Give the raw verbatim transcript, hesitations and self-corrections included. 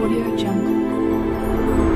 Audio Jungle.